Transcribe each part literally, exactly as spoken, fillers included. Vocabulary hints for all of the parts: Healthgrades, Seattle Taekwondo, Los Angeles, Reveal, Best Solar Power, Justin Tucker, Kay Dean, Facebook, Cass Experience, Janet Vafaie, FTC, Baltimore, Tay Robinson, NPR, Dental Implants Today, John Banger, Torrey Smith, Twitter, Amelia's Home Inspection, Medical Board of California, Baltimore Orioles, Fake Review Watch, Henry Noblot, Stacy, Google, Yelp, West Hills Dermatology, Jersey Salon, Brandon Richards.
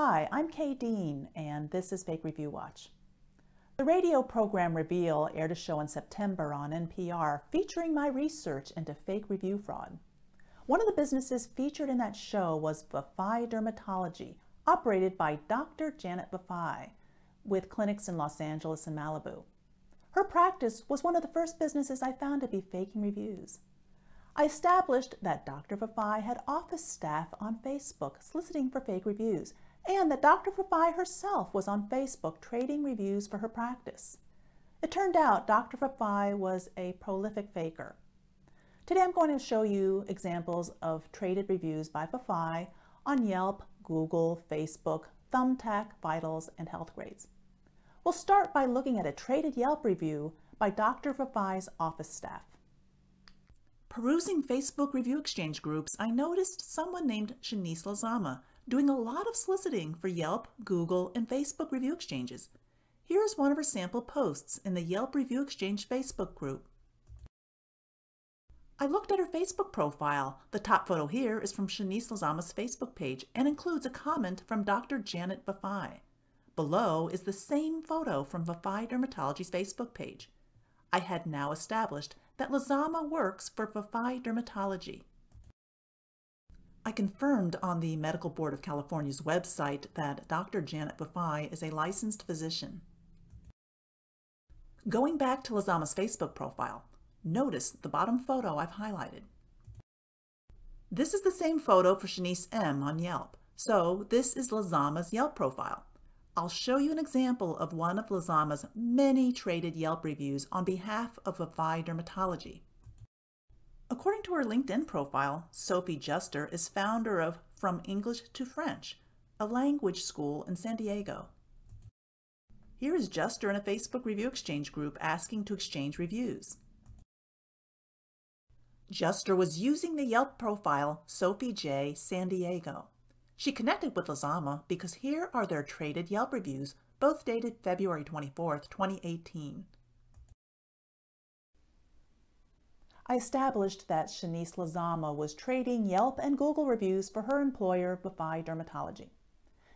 Hi, I'm Kay Dean, and this is Fake Review Watch. The radio program Reveal aired a show in September on N P R featuring my research into fake review fraud. One of the businesses featured in that show was Vafaie Dermatology, operated by Doctor Janet Vafaie, with clinics in Los Angeles and Malibu. Her practice was one of the first businesses I found to be faking reviews. I established that Doctor Vafaie had office staff on Facebook soliciting for fake reviews, and that Doctor Vafaie herself was on Facebook trading reviews for her practice. It turned out Doctor Vafaie was a prolific faker. Today I'm going to show you examples of traded reviews by Vafaie on Yelp, Google, Facebook, Thumbtack, Vitals, and Healthgrades. We'll start by looking at a traded Yelp review by Doctor Vafaie's office staff. Perusing Facebook review exchange groups, I noticed someone named Shanice Lezama doing a lot of soliciting for Yelp, Google, and Facebook review exchanges. Here is one of her sample posts in the Yelp Review Exchange Facebook group. I looked at her Facebook profile. The top photo here is from Shanice Lezama's Facebook page and includes a comment from Doctor Janet Vafaie. Below is the same photo from Vafaie Dermatology's Facebook page. I had now established that Lezama works for Vafaie Dermatology. I confirmed on the Medical Board of California's website that Doctor Janet Vafaie is a licensed physician. Going back to Lezama's Facebook profile, notice the bottom photo I've highlighted. This is the same photo for Shanice M on Yelp, so this is Lezama's Yelp profile. I'll show you an example of one of Lezama's many traded Yelp reviews on behalf of Vafaie Dermatology. According to her LinkedIn profile, Sophie Juster is founder of From English to French, a language school in San Diego. Here is Juster in a Facebook review exchange group asking to exchange reviews. Juster was using the Yelp profile Sophie J. San Diego. She connected with Lezama because here are their traded Yelp reviews, both dated February twenty-fourth, twenty eighteen. I established that Shanice Lezama was trading Yelp and Google reviews for her employer, Vafaie Dermatology.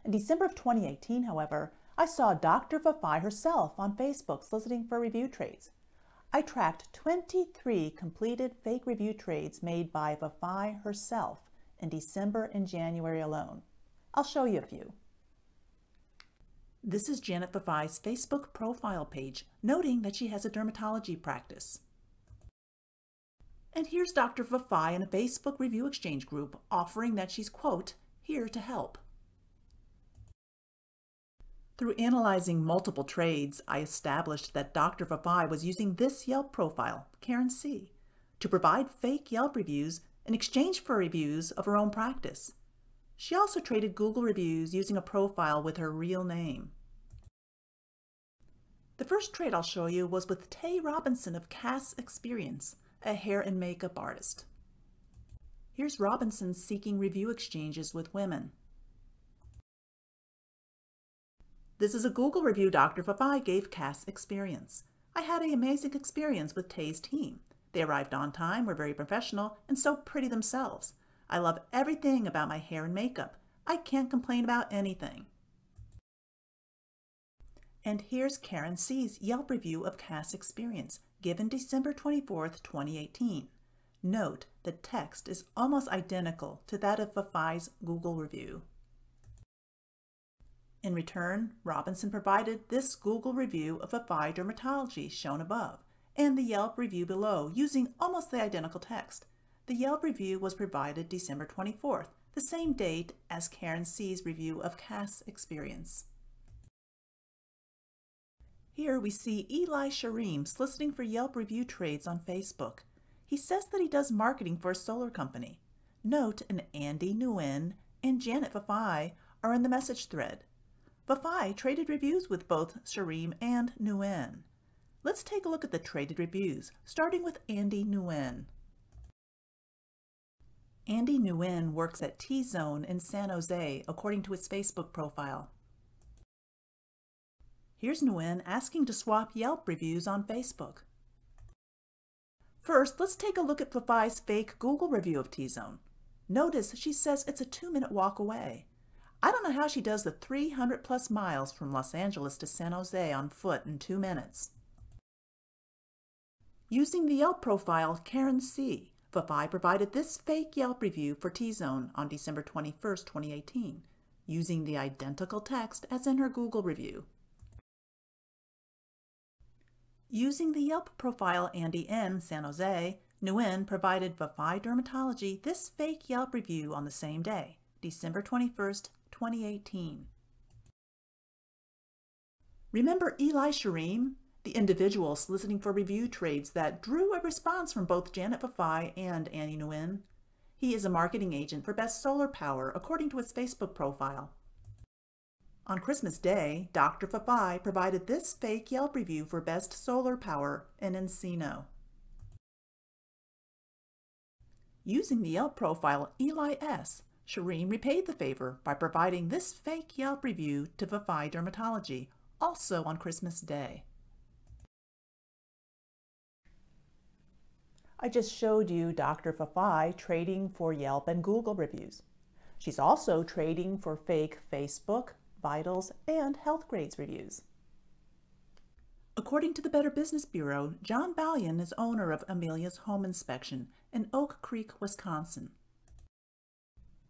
In December of twenty eighteen, however, I saw Doctor Vafaie herself on Facebook soliciting for review trades. I tracked twenty-three completed fake review trades made by Vafaie herself in December and January alone. I'll show you a few. This is Janet Vafaie's Facebook profile page, noting that she has a dermatology practice. And here's Doctor Vafaie in a Facebook review exchange group offering that she's, quote, here to help. Through analyzing multiple trades, I established that Doctor Vafaie was using this Yelp profile, Karen C, to provide fake Yelp reviews in exchange for reviews of her own practice. She also traded Google reviews using a profile with her real name. The first trade I'll show you was with Tay Robinson of Cass Experience, a hair and makeup artist. Here's Robinson seeking review exchanges with women. This is a Google review Doctor Vafaie gave Cass Experience. I had an amazing experience with Tay's team. They arrived on time, were very professional, and so pretty themselves. I love everything about my hair and makeup. I can't complain about anything. And here's Karen C's Yelp review of Cass Experience, given December twenty-fourth, twenty eighteen. Note, the text is almost identical to that of Vafai's Google review. In return, Robinson provided this Google review of Vafaie Dermatology shown above, and the Yelp review below using almost the identical text. The Yelp review was provided December twenty-fourth, the same date as Karen C's review of Cass Experience. Here we see Eli Shireen soliciting for Yelp review trades on Facebook. He says that he does marketing for a solar company. Note an Andy Nguyen and Janet Vafaie are in the message thread. Vafaie traded reviews with both Shireen and Nguyen. Let's take a look at the traded reviews, starting with Andy Nguyen. Andy Nguyen works at T-Zone in San Jose, according to his Facebook profile. Here's Nguyen asking to swap Yelp reviews on Facebook. First, let's take a look at Vafai's fake Google review of T-Zone. Notice she says it's a two-minute walk away. I don't know how she does the three hundred plus miles from Los Angeles to San Jose on foot in two minutes. Using the Yelp profile Karen C., Vafaie provided this fake Yelp review for T-Zone on December twenty-first, twenty eighteen, using the identical text as in her Google review. Using the Yelp profile Andy N., San Jose, Nguyen provided Vafaie Dermatology this fake Yelp review on the same day, December twenty-first, twenty eighteen. Remember Eli Shireen, the individual soliciting for review trades that drew a response from both Janet Vafaie and Andy Nguyen? He is a marketing agent for Best Solar Power, according to his Facebook profile. On Christmas Day, Doctor Vafaie provided this fake Yelp review for Best Solar Power in Encino. Using the Yelp profile Eli S., Shireen repaid the favor by providing this fake Yelp review to Vafaie Dermatology, also on Christmas Day. I just showed you Doctor Vafaie trading for Yelp and Google reviews. She's also trading for fake Facebook, Vitals, and Healthgrades reviews. According to the Better Business Bureau, John Balian is owner of Amelia's Home Inspection in Oak Creek, Wisconsin.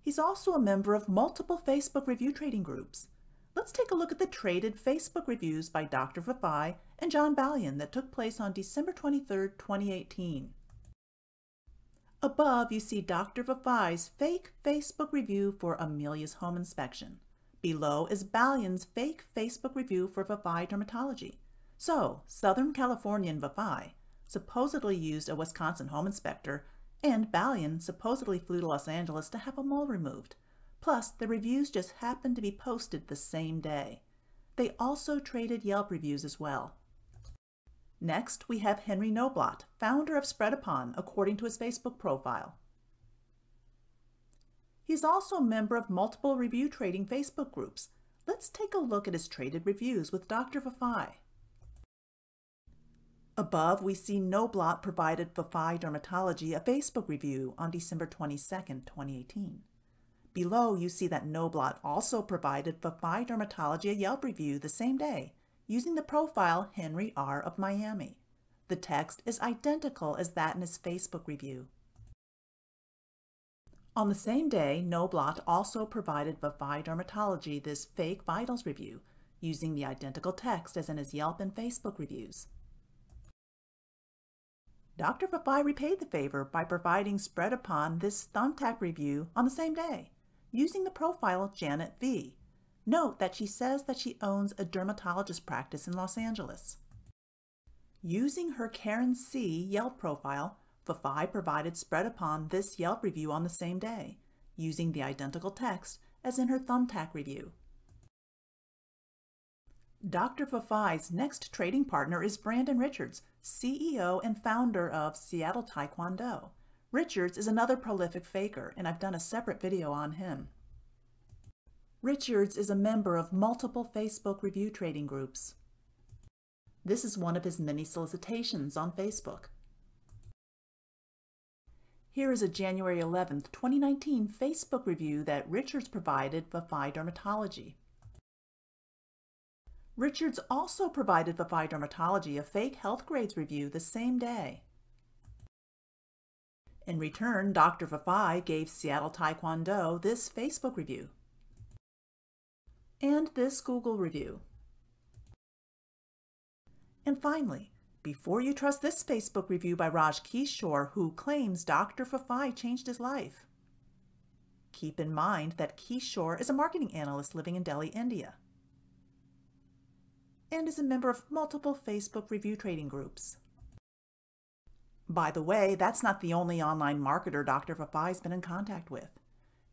He's also a member of multiple Facebook review trading groups. Let's take a look at the traded Facebook reviews by Doctor Vafaie and John Balian that took place on December twenty-third, twenty eighteen. Above, you see Doctor Vafaie's fake Facebook review for Amelia's Home Inspection. Below is Balian's fake Facebook review for Vafaie Dermatology. So, Southern Californian Vafaie supposedly used a Wisconsin home inspector, and Balian supposedly flew to Los Angeles to have a mole removed. Plus, the reviews just happened to be posted the same day. They also traded Yelp reviews as well. Next, we have Henry Noblot, founder of Spread Upon, according to his Facebook profile. He's also a member of multiple review trading Facebook groups. Let's take a look at his traded reviews with Doctor Vafaie. Above, we see Noblot provided Vafaie Dermatology a Facebook review on December twenty-second, twenty eighteen. Below, you see that Noblot also provided Vafaie Dermatology a Yelp review the same day, using the profile Henry R. of Miami. The text is identical as that in his Facebook review. On the same day, Noblot also provided Vafaie Dermatology this fake Vitals review, using the identical text as in his Yelp and Facebook reviews. Doctor Vafaie repaid the favor by providing Spread Upon this thumbtack review on the same day, using the profile Janet V. Note that she says that she owns a dermatologist practice in Los Angeles. Using her Karen C. Yelp profile, Vafaie provided Spread Upon this Yelp review on the same day, using the identical text as in her thumbtack review. Doctor Vafaie's next trading partner is Brandon Richards, C E O and founder of Seattle Taekwondo. Richards is another prolific faker, and I've done a separate video on him. Richards is a member of multiple Facebook review trading groups. This is one of his many solicitations on Facebook. Here is a January eleventh, twenty nineteen Facebook review that Richards provided Vafaie Dermatology. Richards also provided Vafaie Dermatology a fake Healthgrades review the same day. In return, Doctor Vafaie gave Seattle Taekwondo this Facebook review and this Google review. And finally, before you trust this Facebook review by Raj Kishore, who claims Doctor Vafaie changed his life. Keep in mind that Kishore is a marketing analyst living in Delhi, India, and is a member of multiple Facebook review trading groups. By the way, that's not the only online marketer Doctor Vafai's been in contact with.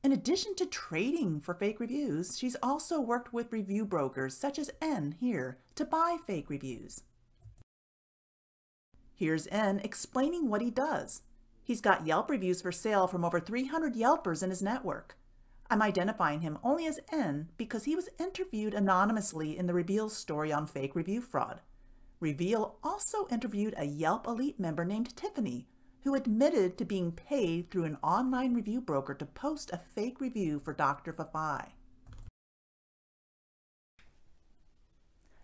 In addition to trading for fake reviews, she's also worked with review brokers such as N here to buy fake reviews. Here's N explaining what he does. He's got Yelp reviews for sale from over three hundred Yelpers in his network. I'm identifying him only as N because he was interviewed anonymously in the Reveal story on fake review fraud. Reveal also interviewed a Yelp Elite member named Tiffany, who admitted to being paid through an online review broker to post a fake review for Doctor Vafaie.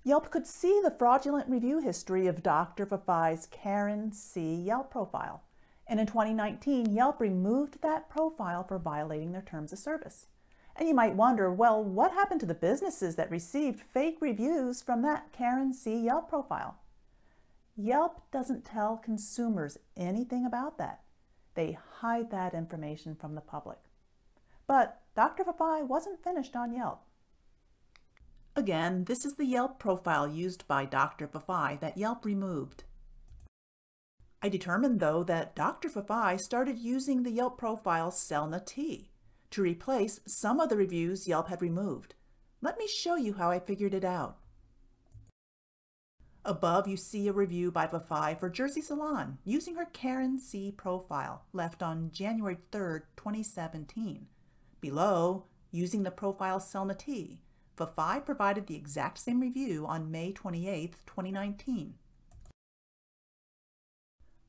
Yelp could see the fraudulent review history of Doctor Vafaie's Karen C. Yelp profile, and in twenty nineteen, Yelp removed that profile for violating their terms of service. And you might wonder, well, what happened to the businesses that received fake reviews from that Karen C. Yelp profile? Yelp doesn't tell consumers anything about that. They hide that information from the public. But Doctor Vafaie wasn't finished on Yelp. Again, this is the Yelp profile used by Doctor Vafaie that Yelp removed. I determined, though, that Doctor Vafaie started using the Yelp profile Selna T to replace some of the reviews Yelp had removed. Let me show you how I figured it out. Above, you see a review by Vafaie for Jersey Salon using her Karen C. profile, left on January third, twenty seventeen. Below, using the profile Selna T, Vafaie provided the exact same review on May twenty-eighth, twenty nineteen.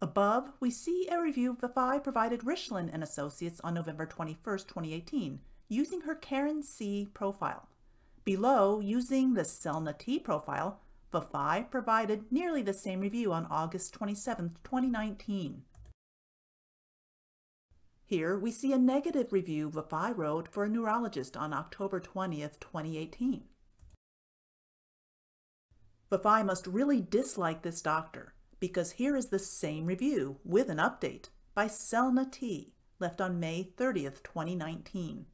Above, we see a review Vafaie provided Richland and Associates on November twenty-first, twenty eighteen, using her Karen C. profile. Below, using the Selna T. profile, Vafaie provided nearly the same review on August twenty-seventh, twenty nineteen. Here we see a negative review Vafaie wrote for a neurologist on October twentieth, twenty eighteen. Vafaie must really dislike this doctor, because here is the same review with an update by Selna T, left on May thirtieth, twenty nineteen.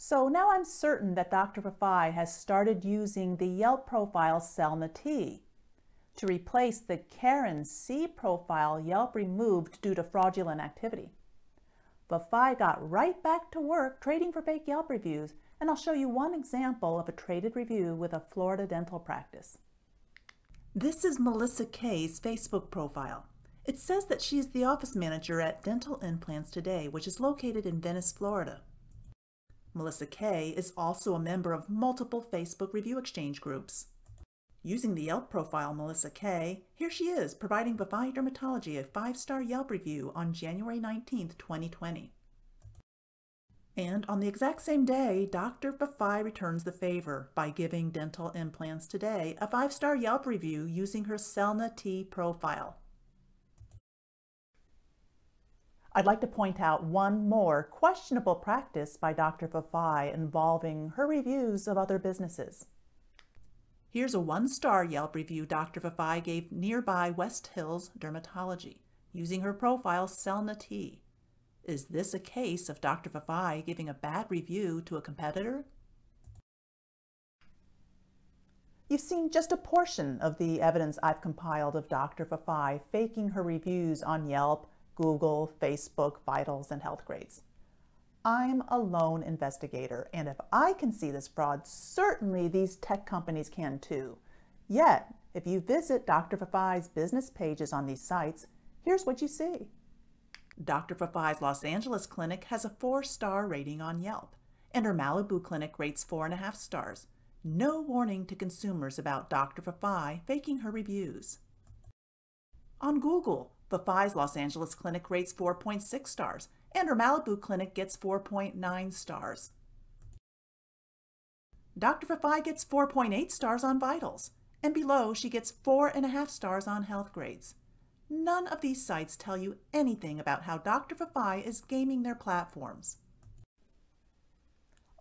So now I'm certain that Doctor Vafaie has started using the Yelp profile Selna T to replace the Karen C. profile Yelp removed due to fraudulent activity. Vafaie got right back to work trading for fake Yelp reviews, and I'll show you one example of a traded review with a Florida dental practice. This is Melissa Kay's Facebook profile. It says that she is the office manager at Dental Implants Today, which is located in Venice, Florida. Melissa Kay is also a member of multiple Facebook review exchange groups. Using the Yelp profile Melissa Kay, here she is providing Vafaie Dermatology a five-star Yelp review on January nineteenth, twenty twenty. And on the exact same day, Doctor Vafaie returns the favor by giving Dental Implants Today a five-star Yelp review using her Selna T profile. I'd like to point out one more questionable practice by Doctor Vafaie involving her reviews of other businesses. Here's a one-star Yelp review Doctor Vafaie gave nearby West Hills Dermatology, using her profile Selna T. Is this a case of Doctor Vafaie giving a bad review to a competitor? You've seen just a portion of the evidence I've compiled of Doctor Vafaie faking her reviews on Yelp, Google, Facebook, Vitals, and Healthgrades. I'm a lone investigator, and if I can see this fraud, certainly these tech companies can too. Yet, if you visit Doctor Vafaie's business pages on these sites, here's what you see. Doctor Vafaie's Los Angeles clinic has a four-star rating on Yelp, and her Malibu clinic rates four and a half stars. No warning to consumers about Doctor Vafaie faking her reviews. On Google, Vafaie's Los Angeles clinic rates four point six stars, and her Malibu clinic gets four point nine stars. Doctor Vafaie gets four point eight stars on Vitals, and below she gets four and a half stars on Healthgrades. None of these sites tell you anything about how Doctor Vafaie is gaming their platforms.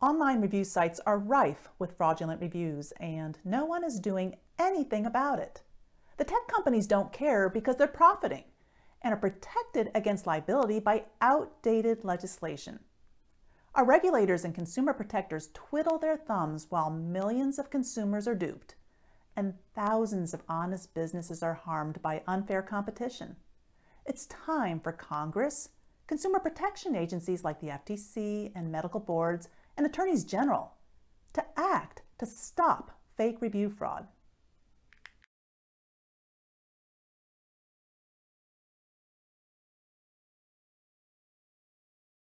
Online review sites are rife with fraudulent reviews, and no one is doing anything about it. The tech companies don't care because they're profiting and are protected against liability by outdated legislation. Our regulators and consumer protectors twiddle their thumbs while millions of consumers are duped, and thousands of honest businesses are harmed by unfair competition. It's time for Congress, consumer protection agencies like the F T C and medical boards, and attorneys general to act to stop fake review fraud.